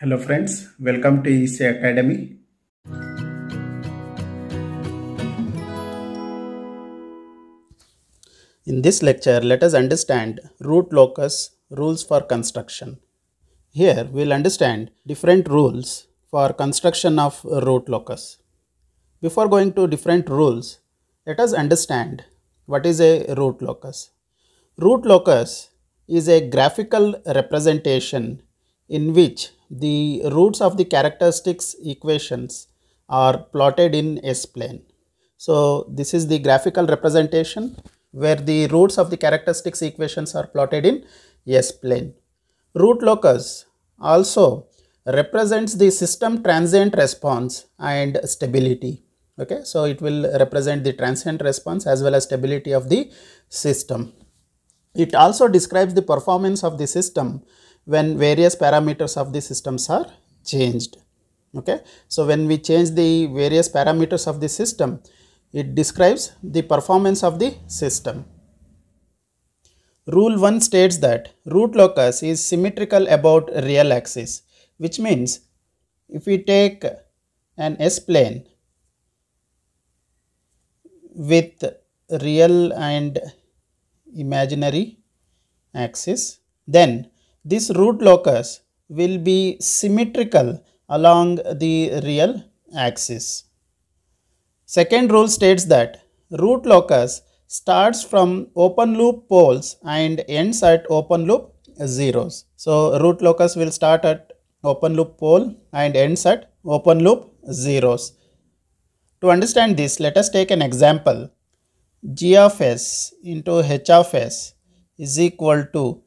Hello friends, welcome to EC Academy. In this lecture, let us understand root locus rules for construction. Here we will understand different rules for construction of root locus. Before going to different rules, let us understand what is a root locus. Root locus is a graphical representation in which the roots of the characteristics equations are plotted in S-plane. So this is the graphical representation where the roots of the characteristics equations are plotted in S-plane. Root locus also represents the system transient response and stability. Okay, so it will represent the transient response as well as stability of the system. It also describes the performance of the system when various parameters of the systems are changed. Okay, so when we change the various parameters of the system, it describes the performance of the system. Rule 1 states that root locus is symmetrical about real axis, which means if we take an S-plane with real and imaginary axis, then this root locus will be symmetrical along the real axis. Second rule states that root locus starts from open loop poles and ends at open loop zeros. So root locus will start at open loop pole and ends at open loop zeros. To understand this, let us take an example. G of s into h of s is equal to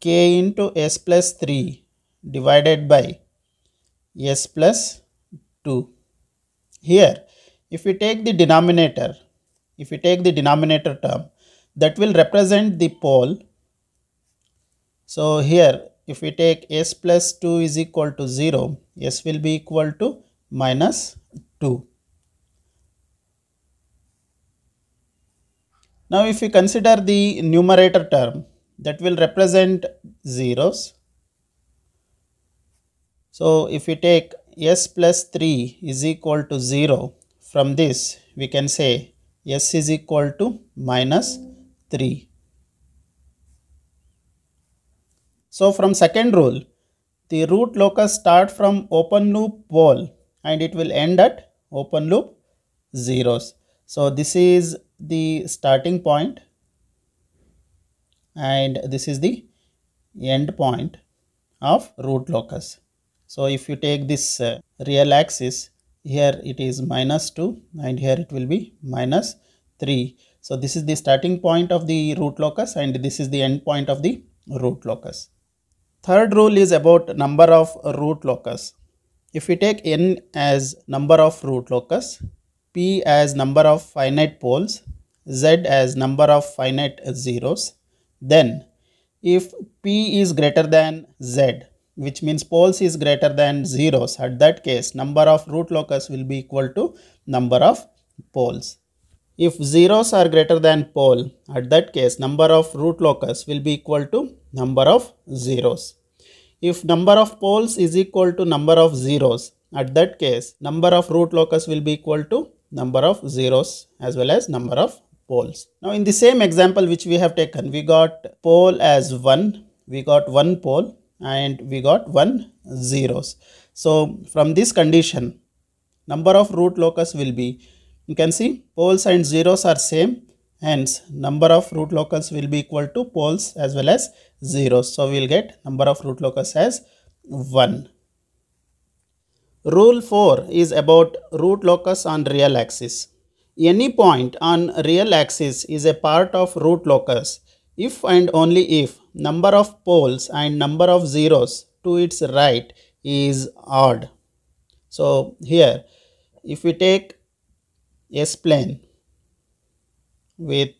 k into s plus 3 divided by s plus 2. Here, if we take the denominator, term, that will represent the pole. So here, if we take s plus 2 is equal to 0, s will be equal to minus 2. Now, if we consider the numerator term, that will represent zeros. So if we take s plus 3 is equal to 0, from this we can say s is equal to minus 3. So from second rule, the root locus starts from open loop pole and it will end at open loop zeros. So this is the starting point and this is the end point of root locus. So if you take this real axis, here it is minus 2 and here it will be minus 3. So this is the starting point of the root locus and this is the end point of the root locus. Third rule is about number of root locus. If we take n as number of root locus, p as number of finite poles, z as number of finite zeros, then if p is greater than z, which means poles is greater than zeros, at that case number of root locus will be equal to number of poles. If zeros are greater than pole, at that case number of root locus will be equal to number of zeros. If number of poles is equal to number of zeros, at that case number of root locus will be equal to number of zeros as well as number of poles. Now in the same example which we have taken, we got pole as 1, we got 1 pole and we got 1 zeros. So from this condition, number of root locus will be, you can see poles and zeros are same, hence number of root locus will be equal to poles as well as zeros. So we will get number of root locus as 1. Rule 4 is about root locus on real axis. Any point on real axis is a part of root locus if and only if number of poles and number of zeros to its right is odd. So here if we take S-plane with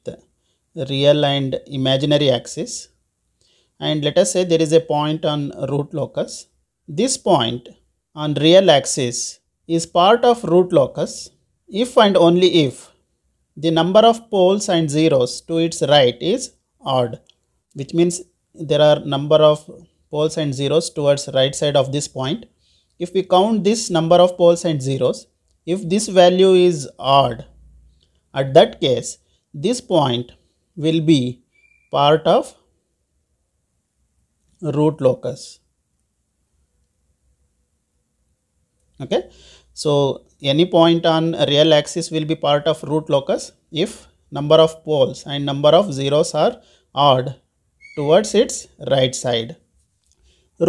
real and imaginary axis and let us say there is a point on root locus. This point on real axis is part of root locus if and only if the number of poles and zeros to its right is odd, which means there are number of poles and zeros towards right side of this point. If we count this number of poles and zeros, if this value is odd, at that case this point will be part of root locus. Okay, so any point on real axis will be part of root locus if number of poles and number of zeros are odd towards its right side.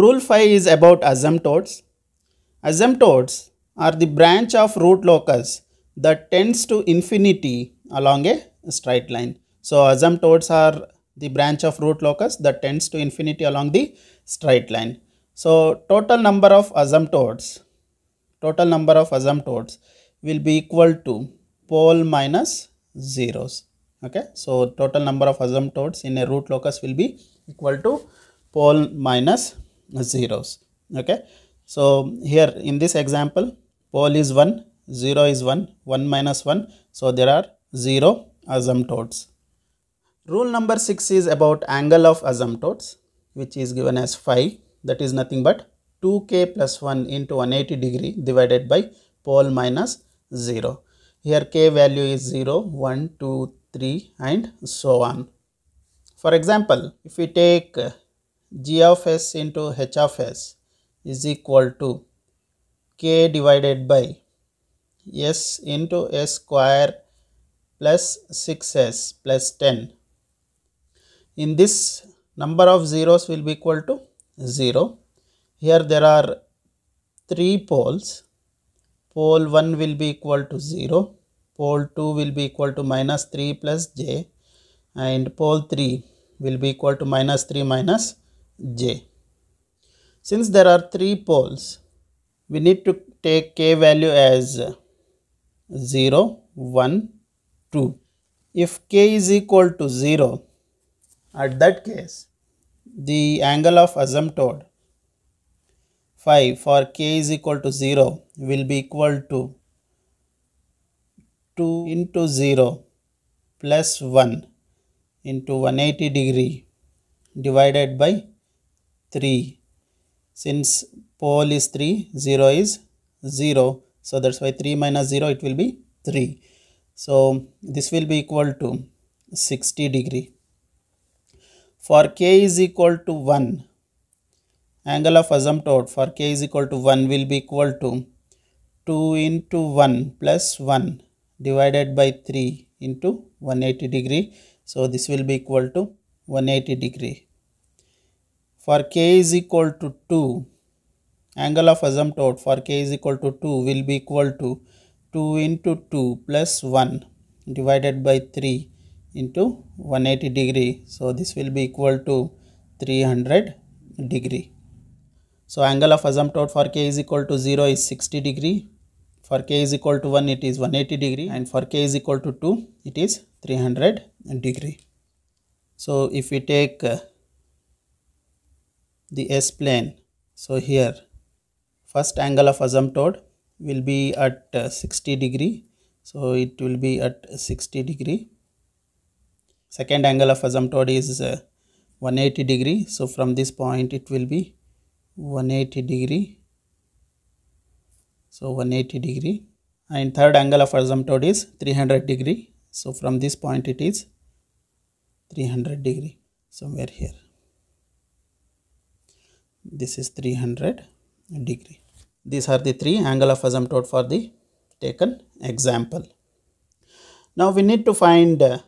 Rule 5 is about asymptotes. Asymptotes are the branch of root locus that tends to infinity along a straight line. So asymptotes are the branch of root locus that tends to infinity along the straight line. So total number of asymptotes will be equal to pole minus zeros. Okay, so total number of asymptotes in a root locus will be equal to pole minus zeros. Okay, so here in this example pole is 1, 0 is 1, 1 minus 1, so there are 0 asymptotes. Rule number 6 is about angle of asymptotes, which is given as phi, that is nothing but 2k plus 1 into 180 degree divided by pole minus 0. Here k value is 0, 1, 2, 3 and so on. For example, if we take g of s into h of s is equal to k divided by s into s square plus 6s plus 10. In this, number of zeros will be equal to 0. Here there are 3 poles. Pole 1 will be equal to 0, pole 2 will be equal to minus 3 plus j, and pole 3 will be equal to minus 3 minus j. Since there are 3 poles, we need to take k value as 0, 1, 2. If k is equal to 0, at that case, the angle of asymptote phi for k is equal to 0 will be equal to 2 into 0 plus 1 into 180 degree divided by 3. Since pole is 3, 0 is 0, so that's why 3 minus 0, it will be 3. So this will be equal to 60 degree. For k is equal to 1, angle of asymptote for k is equal to 1 will be equal to 2 into 1 plus 1 divided by 3 into 180 degree. So this will be equal to 180 degree. For k is equal to 2, angle of asymptote for k is equal to 2 will be equal to 2 into 2 plus 1 divided by 3 into 180 degree. So this will be equal to 300 degree. So angle of asymptote for k is equal to 0 is 60 degree. For k is equal to 1 it is 180 degree, and for k is equal to 2 it is 300 degree. So if we take the S-plane, so here first angle of asymptote will be at 60 degree. So it will be at 60 degree. Second angle of asymptote is 180 degree. So from this point it will be 180 degree. So 180 degree. And third angle of asymptote is 300 degree. So from this point it is 300 degree. Somewhere here. This is 300 degree. These are the 3 angle of asymptote for the taken example. Now we need to find the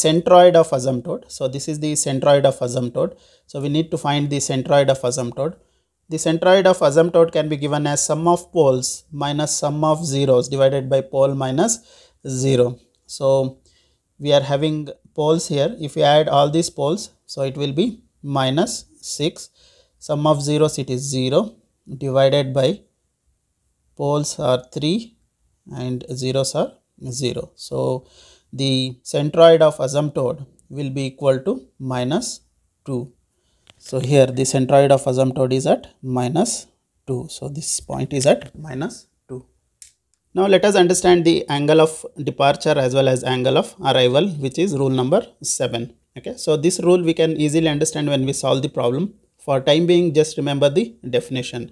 centroid of asymptote. So this is the centroid of asymptote. So we need to find the centroid of asymptote. The centroid of asymptote can be given as sum of poles minus sum of zeros divided by pole minus 0. So we are having poles here. If we add all these poles, so it will be minus 6. Sum of zeros, it is 0 divided by poles are 3 and zeros are 0. So the centroid of asymptote will be equal to minus 2. So here the centroid of asymptote is at minus 2. So this point is at minus 2. Now let us understand the angle of departure as well as angle of arrival, which is rule number 7. Okay, so this rule we can easily understand when we solve the problem. For time being, just remember the definition.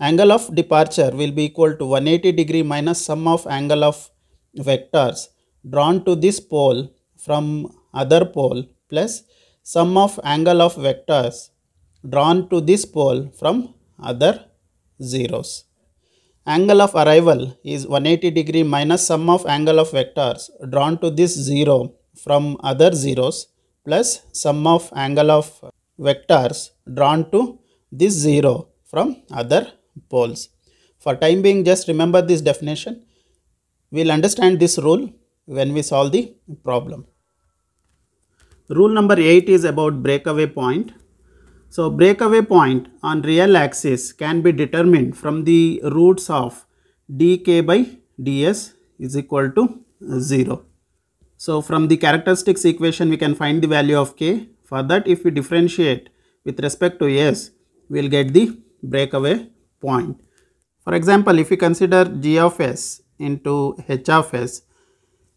Angle of departure will be equal to 180 degree minus sum of angle of vectors drawn to this pole from other pole plus sum of angle of vectors drawn to this pole from other zeros. Angle of arrival is 180 degree minus sum of angle of vectors drawn to this zero from other zeros plus sum of angle of vectors drawn to this zero from other poles. For time being, just remember this definition. We'll understand this rule when we solve the problem. Rule number 8 is about breakaway point. So breakaway point on real axis can be determined from the roots of dk by ds is equal to 0. So from the characteristics equation we can find the value of k. For that, if we differentiate with respect to s, we will get the breakaway point. For example, if we consider g of s into h of s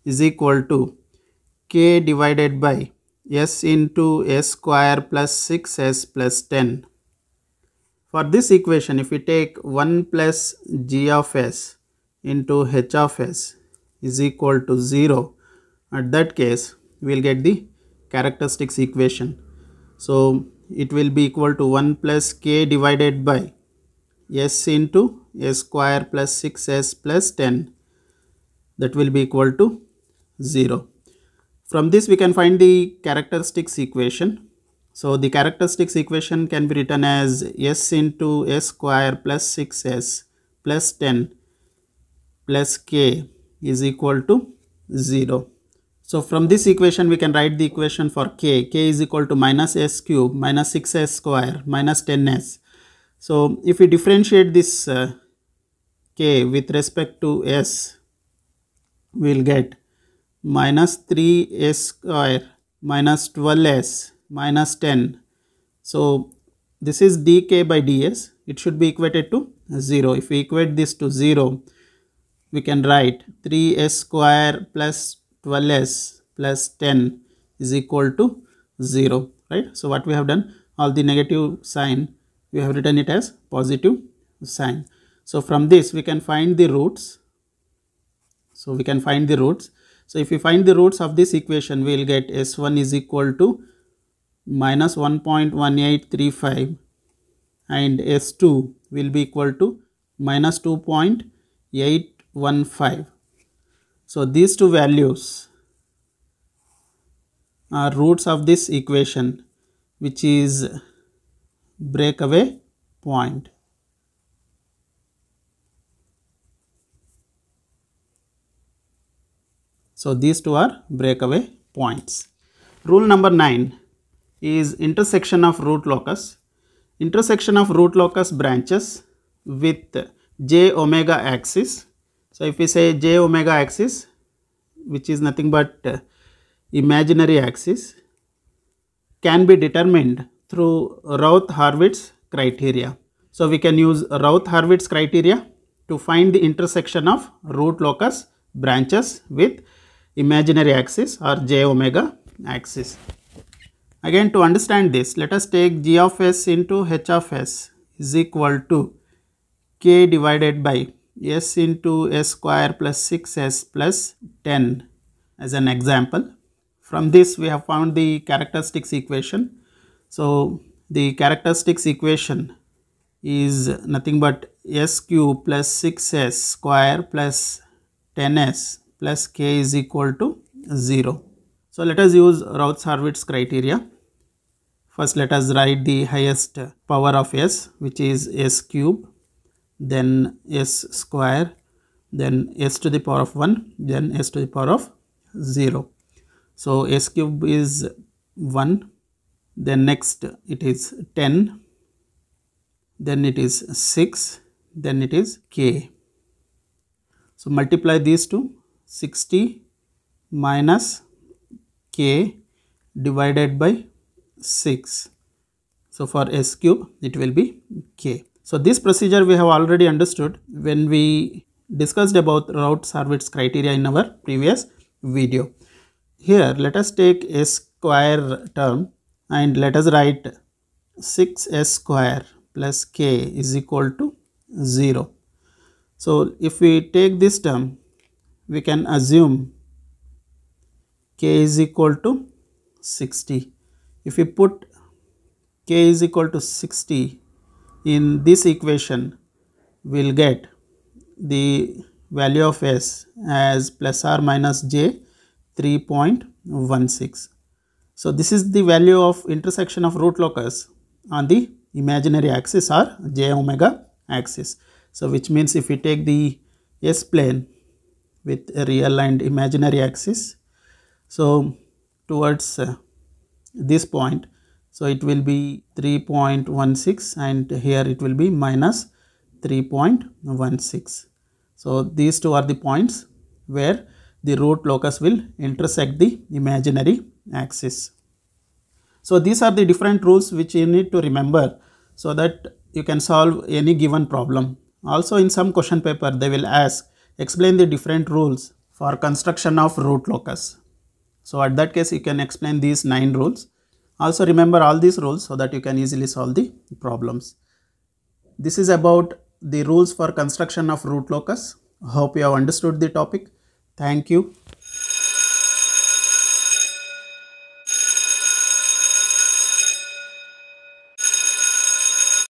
is equal to k divided by s into s square plus 6s plus 10. For this equation, if we take 1 plus g of s into h of s is equal to 0, at that case we will get the characteristics equation. So it will be equal to 1 plus k divided by s into s square plus 6s plus 10, that will be equal to 0. From this we can find the characteristics equation. So the characteristics equation can be written as s into s square plus 6s plus 10 plus k is equal to 0. So from this equation we can write the equation for k is equal to minus s cube minus 6s square minus 10s. So if we differentiate this k with respect to s, we will get minus 3s square minus 12s minus 10. So this is dk by ds. It should be equated to 0. If we equate this to 0, we can write 3s square plus 12s plus 10 is equal to 0, right? So what we have done, all the negative sign we have written it as positive sign. So from this we can find the roots. So if we find the roots of this equation, we will get S1 is equal to minus 1.1835 and S2 will be equal to minus 2.815. So these two values are roots of this equation, which is breakaway point. So these two are breakaway points. Rule number 9 is intersection of root locus. Intersection of root locus branches with j omega axis. So if we say j omega axis, which is nothing but imaginary axis, can be determined through Routh-Hurwitz criteria. So we can use Routh-Hurwitz criteria to find the intersection of root locus branches with imaginary axis or j omega axis. Again, to understand this, let us take g of s into h of s is equal to k divided by s into s square plus 6s plus 10 as an example. From this we have found the characteristics equation. So the characteristics equation is nothing but s cube plus 6s square plus 10s plus k is equal to 0. So let us use Routh-Hurwitz criteria. First let us write the highest power of s, which is s cube, then s square, then s to the power of 1, then s to the power of 0. So s cube is 1, then next it is 10, then it is 6, then it is k. So multiply these two, 60 minus k divided by 6. So for s cube it will be k. So this procedure we have already understood when we discussed about Routh-Hurwitz criteria in our previous video. Here let us take s square term and let us write 6s square plus k is equal to 0. So if we take this term, we can assume k is equal to 60. If we put k is equal to 60 in this equation, we will get the value of s as plus or minus j 3.16. So this is the value of intersection of root locus on the imaginary axis or j omega axis. So which means if we take the S-plane with a real and imaginary axis, so towards this point, so it will be 3.16 and here it will be minus 3.16. So these two are the points where the root locus will intersect the imaginary axis. So these are the different rules which you need to remember so that you can solve any given problem. Also in some question paper they will ask, explain the different rules for construction of root locus. So at that case you can explain these 9 rules. Also remember all these rules so that you can easily solve the problems. This is about the rules for construction of root locus. Hope you have understood the topic. Thank you.